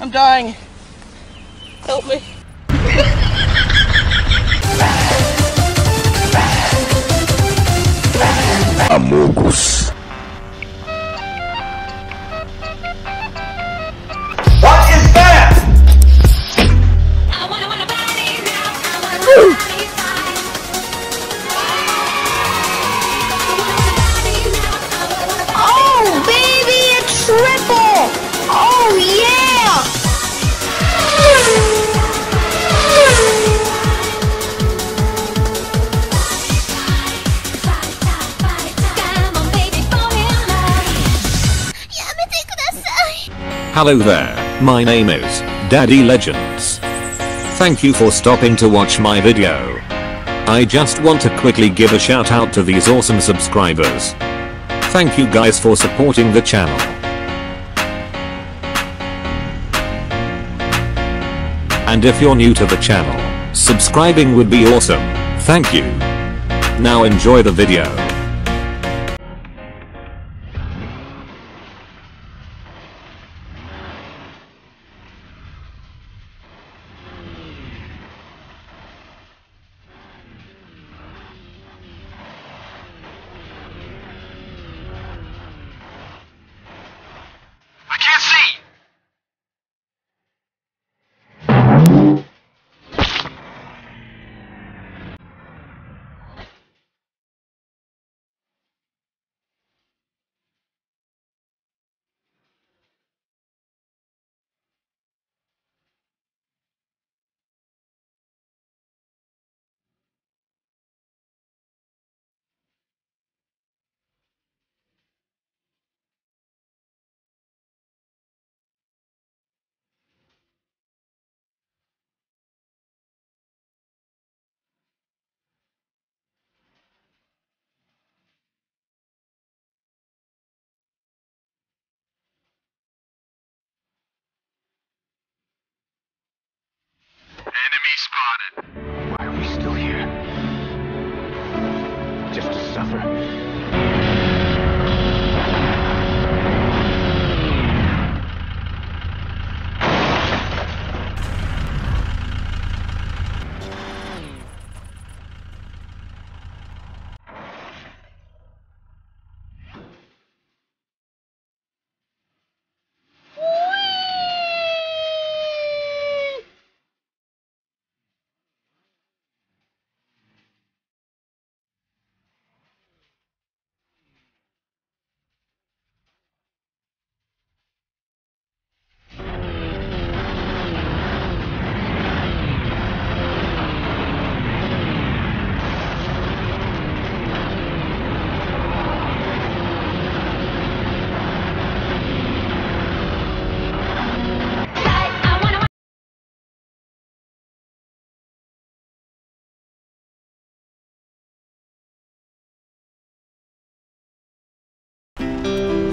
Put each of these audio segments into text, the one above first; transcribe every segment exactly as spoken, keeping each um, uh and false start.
I'm dying. Help me. Amogus. What is that? I wanna, wanna body now. I wanna body now. Oh, baby, a triple. Oh, yeah. Hello there, my name is Daddy Legends. Thank you for stopping to watch my video. I just want to quickly give a shout out to these awesome subscribers. Thank you guys for supporting the channel. And if you're new to the channel, subscribing would be awesome. Thank you. Now enjoy the video. Why are we still here? Just to suffer.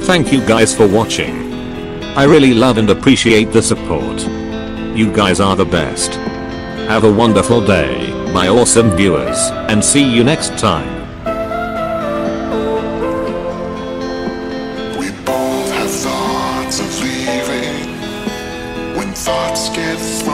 Thank you guys for watching. I really love and appreciate the support. You guys are the best. Have a wonderful day, my awesome viewers, and see you next time. We both have thoughts of leaving when thoughts get